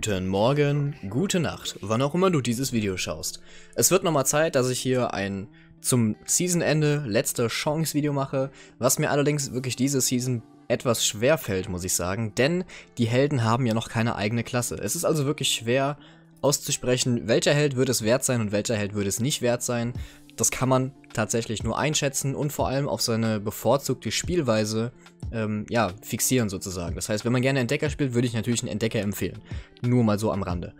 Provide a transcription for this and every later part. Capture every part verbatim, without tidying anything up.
Guten Morgen, gute Nacht, wann auch immer du dieses Video schaust. Es wird nochmal Zeit, dass ich hier ein zum Seasonende letzte Chance Video mache, was mir allerdings wirklich diese Season etwas schwer fällt, muss ich sagen, denn die Helden haben ja noch keine eigene Klasse. Es ist also wirklich schwer auszusprechen, welcher Held wird es wert sein und welcher Held wird es nicht wert sein. Das kann man tatsächlich nur einschätzen und vor allem auf seine bevorzugte Spielweise ähm, ja, fixieren sozusagen. Das heißt, wenn man gerne Entdecker spielt, würde ich natürlich einen Entdecker empfehlen. Nur mal so am Rande.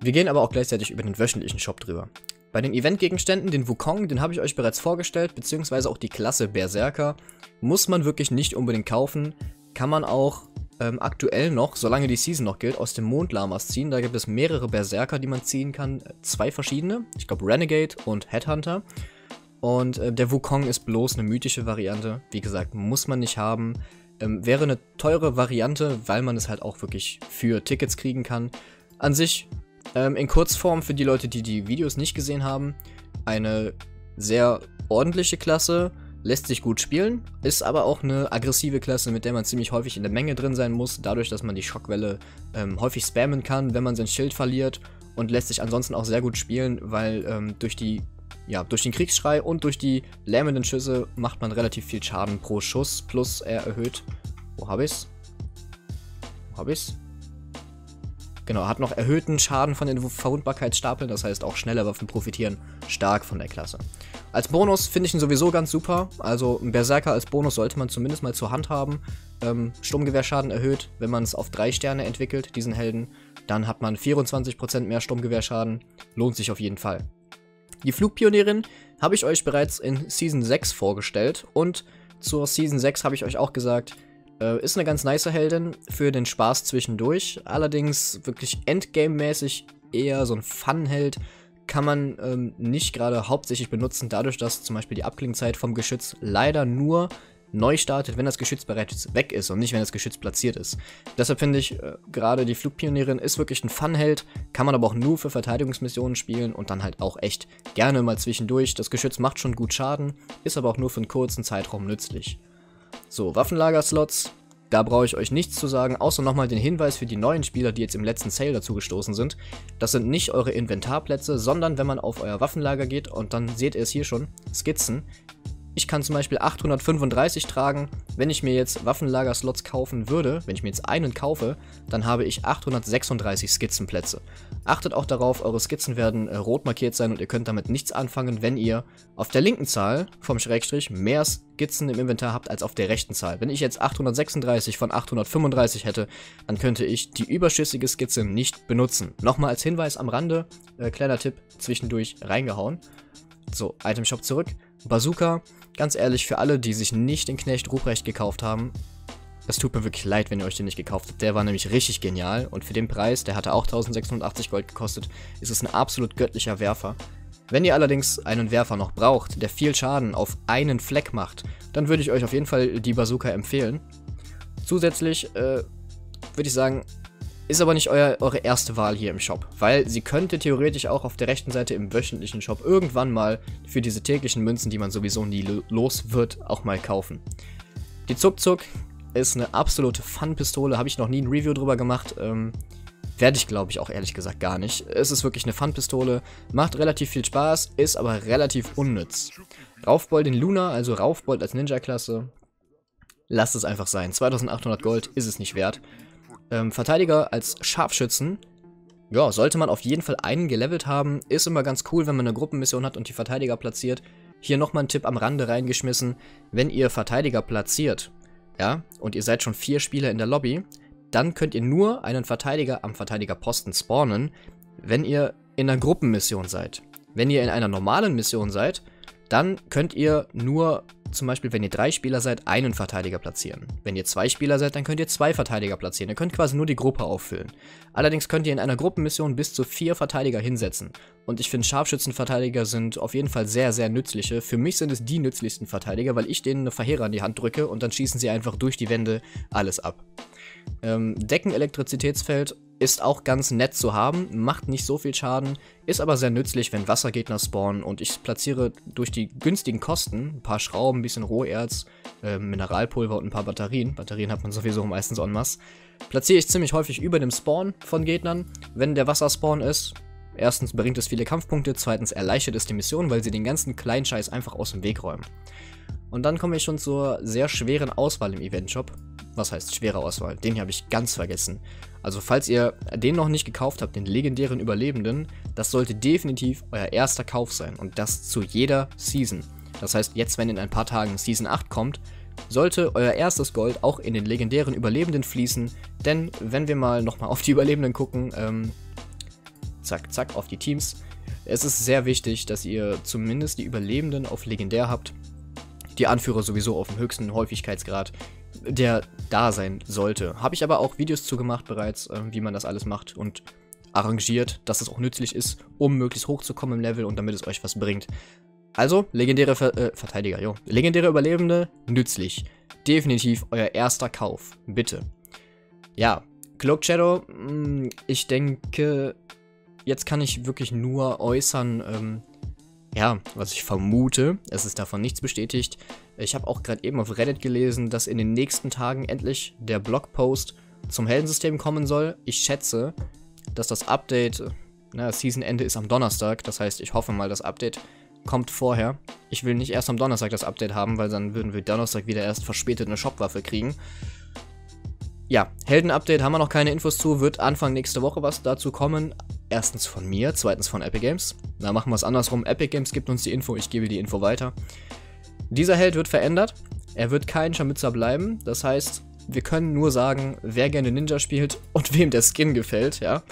Wir gehen aber auch gleichzeitig über den wöchentlichen Shop drüber. Bei den Eventgegenständen, den Wukong, den habe ich euch bereits vorgestellt, beziehungsweise auch die Klasse Berserker, muss man wirklich nicht unbedingt kaufen. Kann man auch ähm, aktuell noch, solange die Season noch gilt, aus dem Mondlamas ziehen. Da gibt es mehrere Berserker, die man ziehen kann. Zwei verschiedene, ich glaube Renegade und Headhunter. Und äh, der Wukong ist bloß eine mythische Variante. Wie gesagt, muss man nicht haben. Ähm, wäre eine teure Variante, weil man es halt auch wirklich für Tickets kriegen kann. An sich... Ähm, in Kurzform für die Leute, die die Videos nicht gesehen haben, eine sehr ordentliche Klasse, lässt sich gut spielen, ist aber auch eine aggressive Klasse, mit der man ziemlich häufig in der Menge drin sein muss, dadurch, dass man die Schockwelle ähm, häufig spammen kann, wenn man sein Schild verliert, und lässt sich ansonsten auch sehr gut spielen, weil ähm, durch die, ja, durch den Kriegsschrei und durch die lähmenden Schüsse macht man relativ viel Schaden pro Schuss, plus er erhöht, wo hab ich's? Wo hab ich's? Genau, hat noch erhöhten Schaden von den Verwundbarkeitsstapeln, das heißt auch schnelle Waffen profitieren stark von der Klasse. Als Bonus finde ich ihn sowieso ganz super, also ein Berserker als Bonus sollte man zumindest mal zur Hand haben. Ähm, Sturmgewehrschaden erhöht, wenn man es auf drei Sterne entwickelt, diesen Helden, dann hat man vierundzwanzig Prozent mehr Sturmgewehrschaden, lohnt sich auf jeden Fall. Die Flugpionierin habe ich euch bereits in Season sechs vorgestellt und zur Season sechs habe ich euch auch gesagt, ist eine ganz nice Heldin für den Spaß zwischendurch, allerdings wirklich Endgame-mäßig eher so ein Fun-Held, kann man ähm, nicht gerade hauptsächlich benutzen, dadurch, dass zum Beispiel die Abklingzeit vom Geschütz leider nur neu startet, wenn das Geschütz bereits weg ist und nicht, wenn das Geschütz platziert ist. Deshalb finde ich, äh, gerade die Flugpionierin ist wirklich ein Fun-Held, kann man aber auch nur für Verteidigungsmissionen spielen und dann halt auch echt gerne mal zwischendurch. Das Geschütz macht schon gut Schaden, ist aber auch nur für einen kurzen Zeitraum nützlich. So, Waffenlagerslots, da brauche ich euch nichts zu sagen, außer nochmal den Hinweis für die neuen Spieler, die jetzt im letzten Sale dazu gestoßen sind. Das sind nicht eure Inventarplätze, sondern wenn man auf euer Waffenlager geht und dann seht ihr es hier schon, Skizzen. Ich kann zum Beispiel achthundertfünfunddreißig tragen, wenn ich mir jetzt Waffenlagerslots kaufen würde, wenn ich mir jetzt einen kaufe, dann habe ich achthundertsechsunddreißig Skizzenplätze. Achtet auch darauf, eure Skizzen werden äh, rot markiert sein und ihr könnt damit nichts anfangen, wenn ihr auf der linken Zahl vom Schrägstrich mehr Skizzen im Inventar habt als auf der rechten Zahl. Wenn ich jetzt achthundertsechsunddreißig von achthundertfünfunddreißig hätte, dann könnte ich die überschüssige Skizze nicht benutzen. Nochmal als Hinweis am Rande, äh, kleiner Tipp, zwischendurch reingehauen. So, Item Shop zurück. Bazooka, ganz ehrlich, für alle, die sich nicht den Knecht Ruprecht gekauft haben, es tut mir wirklich leid, wenn ihr euch den nicht gekauft habt. Der war nämlich richtig genial und für den Preis, der hatte auch eintausendsechshundertachtzig Gold gekostet, ist es ein absolut göttlicher Werfer. Wenn ihr allerdings einen Werfer noch braucht, der viel Schaden auf einen Fleck macht, dann würde ich euch auf jeden Fall die Bazooka empfehlen. Zusätzlich äh, würde ich sagen, ist aber nicht euer, eure erste Wahl hier im Shop, weil sie könnte theoretisch auch auf der rechten Seite im wöchentlichen Shop irgendwann mal für diese täglichen Münzen, die man sowieso nie los wird, auch mal kaufen. Die Zuck-Zuck ist eine absolute Fun-Pistole, habe ich noch nie ein Review drüber gemacht, ähm, werde ich glaube ich auch ehrlich gesagt gar nicht. Es ist wirklich eine Fun-Pistole, macht relativ viel Spaß, ist aber relativ unnütz. Raufbold in Luna, also Raufbold als Ninja-Klasse, lasst es einfach sein, zweitausendachthundert Gold ist es nicht wert. Ähm, Verteidiger als Scharfschützen, ja, sollte man auf jeden Fall einen gelevelt haben, ist immer ganz cool, wenn man eine Gruppenmission hat und die Verteidiger platziert. Hier nochmal ein Tipp am Rande reingeschmissen, wenn ihr Verteidiger platziert, ja, und ihr seid schon vier Spieler in der Lobby, dann könnt ihr nur einen Verteidiger am Verteidigerposten spawnen, wenn ihr in einer Gruppenmission seid. Wenn ihr in einer normalen Mission seid, dann könnt ihr nur, zum Beispiel, wenn ihr drei Spieler seid, einen Verteidiger platzieren. Wenn ihr zwei Spieler seid, dann könnt ihr zwei Verteidiger platzieren. Ihr könnt quasi nur die Gruppe auffüllen. Allerdings könnt ihr in einer Gruppenmission bis zu vier Verteidiger hinsetzen. Und ich finde, Scharfschützenverteidiger sind auf jeden Fall sehr, sehr nützliche. Für mich sind es die nützlichsten Verteidiger, weil ich denen eine Verheerer in die Hand drücke und dann schießen sie einfach durch die Wände alles ab. Ähm, Decken-Elektrizitätsfeld ist auch ganz nett zu haben, macht nicht so viel Schaden, ist aber sehr nützlich, wenn Wassergegner spawnen, und ich platziere durch die günstigen Kosten ein paar Schrauben, ein bisschen Roherz, äh, Mineralpulver und ein paar Batterien. Batterien hat man sowieso meistens en masse. Platziere ich ziemlich häufig über dem Spawn von Gegnern, wenn der Wasserspawn ist. Erstens bringt es viele Kampfpunkte, zweitens erleichtert es die Mission, weil sie den ganzen kleinen Scheiß einfach aus dem Weg räumen. Und dann komme ich schon zur sehr schweren Auswahl im Event-Shop. Was heißt schwere Auswahl? Den hier habe ich ganz vergessen. Also falls ihr den noch nicht gekauft habt, den legendären Überlebenden, das sollte definitiv euer erster Kauf sein und das zu jeder Season. Das heißt, jetzt wenn in ein paar Tagen Season acht kommt, sollte euer erstes Gold auch in den legendären Überlebenden fließen, denn wenn wir mal nochmal auf die Überlebenden gucken, ähm, zack, zack, auf die Teams, es ist sehr wichtig, dass ihr zumindest die Überlebenden auf legendär habt, die Anführer sowieso auf dem höchsten Häufigkeitsgrad, der da sein sollte. Habe ich aber auch Videos zu gemacht bereits, äh, wie man das alles macht und arrangiert, dass es auch nützlich ist, um möglichst hochzukommen im Level und damit es euch was bringt. Also, legendäre Ver äh, Verteidiger, jo. Legendäre Überlebende, nützlich. Definitiv euer erster Kauf, bitte. Ja, Cloak Shadow, mh, ich denke, jetzt kann ich wirklich nur äußern, ähm, ja, was ich vermute, es ist davon nichts bestätigt. Ich habe auch gerade eben auf Reddit gelesen, dass in den nächsten Tagen endlich der Blogpost zum Heldensystem kommen soll. Ich schätze, dass das Update, na, das Seasonende ist am Donnerstag, das heißt, ich hoffe mal, das Update kommt vorher. Ich will nicht erst am Donnerstag das Update haben, weil dann würden wir Donnerstag wieder erst verspätet eine Shopwaffe kriegen. Ja, Helden-Update haben wir noch keine Infos zu, wird Anfang nächste Woche was dazu kommen. Erstens von mir, zweitens von Epic Games. Da machen wir es andersrum. Epic Games gibt uns die Info, ich gebe die Info weiter. Dieser Held wird verändert. Er wird kein Scharmützer bleiben. Das heißt, wir können nur sagen, wer gerne Ninja spielt und wem der Skin gefällt, ja,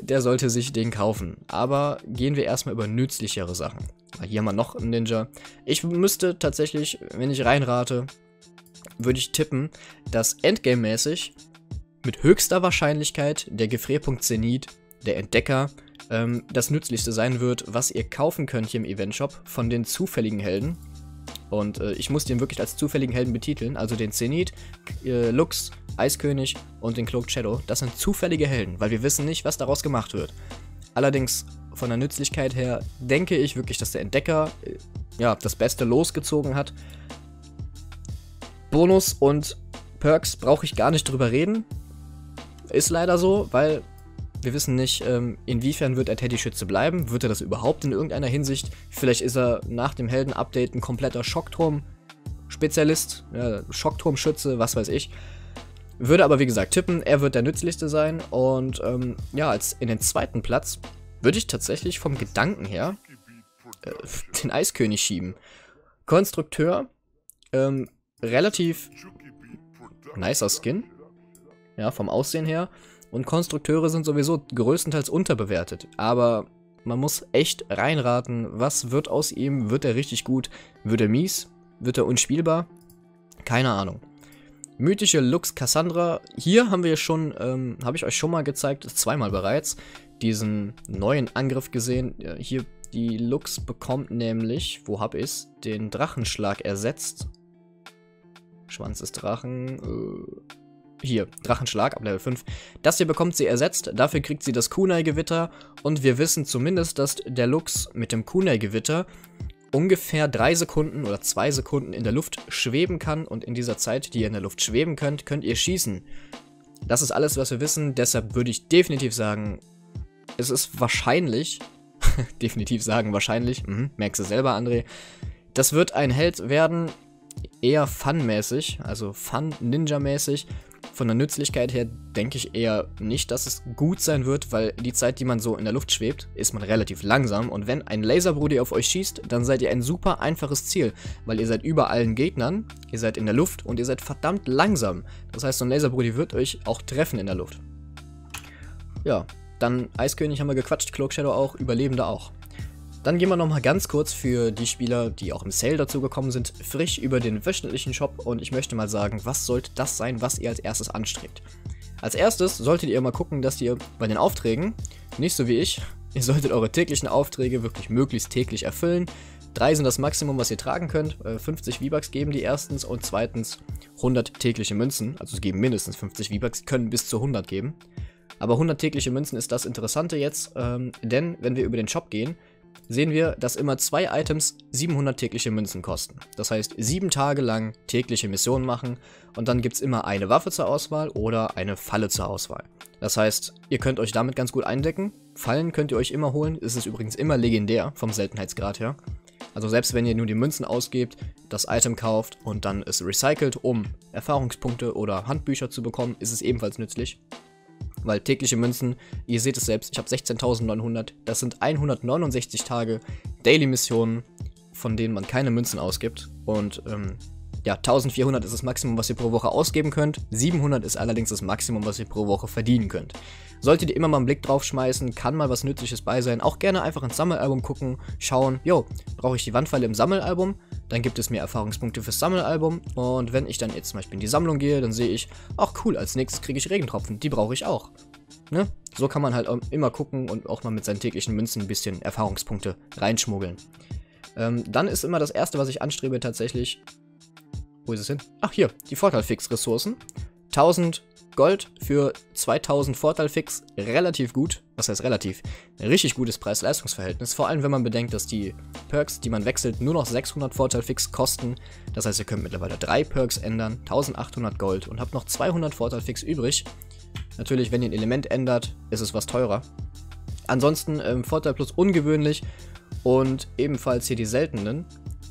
der sollte sich den kaufen. Aber gehen wir erstmal über nützlichere Sachen. Hier haben wir noch einen Ninja. Ich müsste tatsächlich, wenn ich reinrate, würde ich tippen, dass Endgame-mäßig mit höchster Wahrscheinlichkeit der Gefrierpunkt Zenit, der Entdecker, ähm, das nützlichste sein wird, was ihr kaufen könnt hier im Event-Shop von den zufälligen Helden. Und äh, ich muss den wirklich als zufälligen Helden betiteln, also den Zenit, äh, Luchs, Eiskönig und den Cloak Shadow. Das sind zufällige Helden, weil wir wissen nicht, was daraus gemacht wird. Allerdings von der Nützlichkeit her denke ich wirklich, dass der Entdecker äh, ja, das Beste losgezogen hat. Bonus und Perks brauche ich gar nicht drüber reden. Ist leider so, weil wir wissen nicht, ähm, inwiefern wird er Teddy Schütze bleiben. Wird er das überhaupt in irgendeiner Hinsicht? Vielleicht ist er nach dem Helden-Update ein kompletter Schockturm-Spezialist, ja, Schockturmschütze, was weiß ich. Würde aber wie gesagt tippen, er wird der nützlichste sein. Und ähm, ja, als in den zweiten Platz würde ich tatsächlich vom Gedanken her äh, den Eiskönig schieben. Konstrukteur, ähm, relativ nicer Skin, ja, vom Aussehen her. Und Konstrukteure sind sowieso größtenteils unterbewertet, aber man muss echt reinraten, was wird aus ihm, wird er richtig gut, wird er mies, wird er unspielbar, keine Ahnung. Mythische Luchs Cassandra, hier haben wir schon, ähm, habe ich euch schon mal gezeigt, zweimal bereits, diesen neuen Angriff gesehen. Hier die Luchs bekommt nämlich, wo hab ich's, den Drachenschlag ersetzt. Schwanz des Drachen, äh... Hier, Drachenschlag ab Level fünf. Das hier bekommt sie ersetzt, dafür kriegt sie das Kunai-Gewitter und wir wissen zumindest, dass der Luchs mit dem Kunai-Gewitter ungefähr drei Sekunden oder zwei Sekunden in der Luft schweben kann und in dieser Zeit, die ihr in der Luft schweben könnt, könnt ihr schießen. Das ist alles, was wir wissen, deshalb würde ich definitiv sagen, es ist wahrscheinlich, definitiv sagen wahrscheinlich, mhm, merkst du selber, André, das wird ein Held werden, eher Fun-mäßig, also Fun-Ninja-mäßig. Von der Nützlichkeit her denke ich eher nicht, dass es gut sein wird, weil die Zeit, die man so in der Luft schwebt, ist man relativ langsam. Und wenn ein Laser-Brudi auf euch schießt, dann seid ihr ein super einfaches Ziel, weil ihr seid über allen Gegnern, ihr seid in der Luft und ihr seid verdammt langsam. Das heißt, so ein Laser-Brudi wird euch auch treffen in der Luft. Ja, dann Eiskönig haben wir gequatscht, Cloak Shadow auch, Überlebende auch. Dann gehen wir nochmal ganz kurz für die Spieler, die auch im Sale dazugekommen sind, frisch über den wöchentlichen Shop und ich möchte mal sagen, was sollte das sein, was ihr als erstes anstrebt. Als erstes solltet ihr mal gucken, dass ihr bei den Aufträgen, nicht so wie ich, ihr solltet eure täglichen Aufträge wirklich möglichst täglich erfüllen. Drei sind das Maximum, was ihr tragen könnt, fünfzig V-Bucks geben die erstens und zweitens hundert tägliche Münzen, also es geben mindestens fünfzig V-Bucks, können bis zu hundert geben. Aber hundert tägliche Münzen ist das Interessante jetzt, ähm, denn wenn wir über den Shop gehen, sehen wir, dass immer zwei Items siebenhundert tägliche Münzen kosten. Das heißt, sieben Tage lang tägliche Missionen machen und dann gibt es immer eine Waffe zur Auswahl oder eine Falle zur Auswahl. Das heißt, ihr könnt euch damit ganz gut eindecken. Fallen könnt ihr euch immer holen, es ist übrigens immer legendär vom Seltenheitsgrad her. Also selbst wenn ihr nur die Münzen ausgebt, das Item kauft und dann es recycelt, um Erfahrungspunkte oder Handbücher zu bekommen, ist es ebenfalls nützlich. Weil tägliche Münzen, ihr seht es selbst, ich habe sechzehntausendneunhundert, das sind hundertneunundsechzig Tage Daily-Missionen, von denen man keine Münzen ausgibt. Und ähm, ja, eintausendvierhundert ist das Maximum, was ihr pro Woche ausgeben könnt, siebenhundert ist allerdings das Maximum, was ihr pro Woche verdienen könnt. Solltet ihr immer mal einen Blick drauf schmeißen, kann mal was Nützliches bei sein, auch gerne einfach ins Sammelalbum gucken, schauen, jo, brauche ich die Wandfalle im Sammelalbum, dann gibt es mir Erfahrungspunkte fürs Sammelalbum und wenn ich dann jetzt zum Beispiel in die Sammlung gehe, dann sehe ich, ach cool, als nächstes kriege ich Regentropfen, die brauche ich auch. Ne? So kann man halt immer gucken und auch mal mit seinen täglichen Münzen ein bisschen Erfahrungspunkte reinschmuggeln. Ähm, dann ist immer das erste, was ich anstrebe tatsächlich, wo ist es hin? Ach hier, die Vorteilfix-Ressourcen, tausend Gold für zweitausend Vorteilfix, relativ gut, was heißt relativ, ein richtig gutes Preis-Leistungs-Verhältnis, vor allem wenn man bedenkt, dass die Perks, die man wechselt, nur noch sechshundert Vorteilfix kosten, das heißt ihr könnt mittlerweile drei Perks ändern, eintausendachthundert Gold und habt noch zweihundert Vorteilfix übrig, natürlich wenn ihr ein Element ändert, ist es was teurer, ansonsten ähm, Vorteil plus ungewöhnlich und ebenfalls hier die seltenen.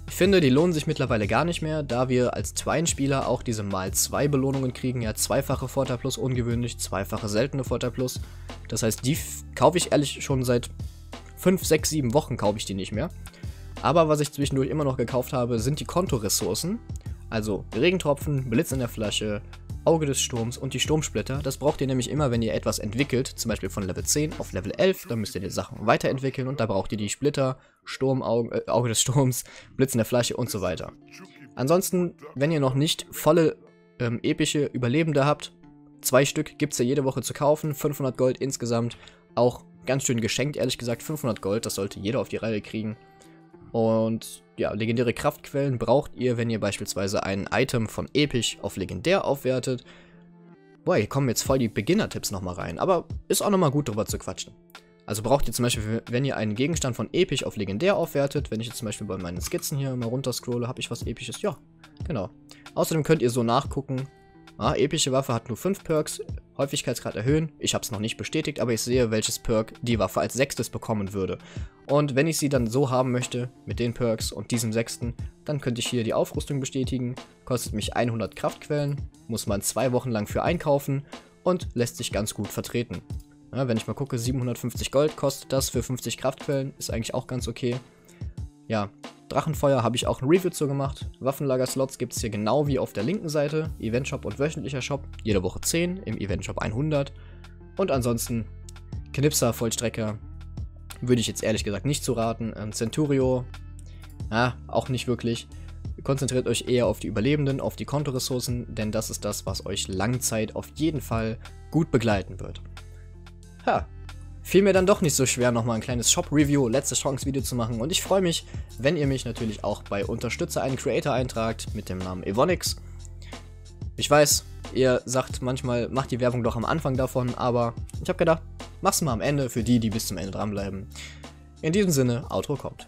Ich finde, die lohnen sich mittlerweile gar nicht mehr, da wir als Twine-Spieler auch diese mal zwei Belohnungen kriegen, ja zweifache Vorteil plus ungewöhnlich, zweifache seltene Vorteil plus. Das heißt, die kaufe ich ehrlich schon seit fünf, sechs, sieben Wochen kaufe ich die nicht mehr. Aber was ich zwischendurch immer noch gekauft habe, sind die Kontoressourcen, also Regentropfen, Blitz in der Flasche, Auge des Sturms und die Sturmsplitter. Das braucht ihr nämlich immer, wenn ihr etwas entwickelt, zum Beispiel von Level zehn auf Level elf, dann müsst ihr die Sachen weiterentwickeln und da braucht ihr die Splitter, Sturmauge, äh, Auge des Sturms, Blitz in der Flasche und so weiter. Ansonsten, wenn ihr noch nicht volle ähm, epische Überlebende habt, zwei Stück gibt es ja jede Woche zu kaufen, fünfhundert Gold insgesamt, auch ganz schön geschenkt, ehrlich gesagt, fünfhundert Gold, das sollte jeder auf die Reihe kriegen. Und ja, legendäre Kraftquellen braucht ihr, wenn ihr beispielsweise ein Item von episch auf legendär aufwertet. Boah, hier kommen jetzt voll die Beginner-Tipps nochmal rein, aber ist auch nochmal gut drüber zu quatschen. Also braucht ihr zum Beispiel, wenn ihr einen Gegenstand von episch auf legendär aufwertet, wenn ich jetzt zum Beispiel bei meinen Skizzen hier mal runterscrolle, habe ich was episches? Ja, genau. Außerdem könnt ihr so nachgucken, ah, epische Waffe hat nur fünf Perks, Häufigkeitsgrad erhöhen, ich habe es noch nicht bestätigt, aber ich sehe, welches Perk die Waffe als sechstes bekommen würde. Und wenn ich sie dann so haben möchte, mit den Perks und diesem sechsten, dann könnte ich hier die Aufrüstung bestätigen, kostet mich hundert Kraftquellen, muss man zwei Wochen lang für einkaufen und lässt sich ganz gut vertreten. Ja, wenn ich mal gucke, siebenhundertfünfzig Gold kostet das für fünfzig Kraftquellen, ist eigentlich auch ganz okay. Ja, Drachenfeuer habe ich auch ein Review zu gemacht. Waffenlager-Slots gibt es hier genau wie auf der linken Seite. Eventshop und wöchentlicher Shop, jede Woche zehn, im Eventshop hundert. Und ansonsten Knipser, Vollstrecker, würde ich jetzt ehrlich gesagt nicht zu raten. Ähm, Centurio, ja, auch nicht wirklich. Konzentriert euch eher auf die Überlebenden, auf die Kontoressourcen, denn das ist das, was euch Langzeit auf jeden Fall gut begleiten wird. Ha! Fiel mir dann doch nicht so schwer, nochmal ein kleines Shop-Review, letzte Chance-Video zu machen und ich freue mich, wenn ihr mich natürlich auch bei Unterstützer einen Creator eintragt mit dem Namen Evonix. Ich weiß, ihr sagt manchmal, macht die Werbung doch am Anfang davon, aber ich habe gedacht, mach's mal am Ende für die, die bis zum Ende dranbleiben. In diesem Sinne, Outro kommt.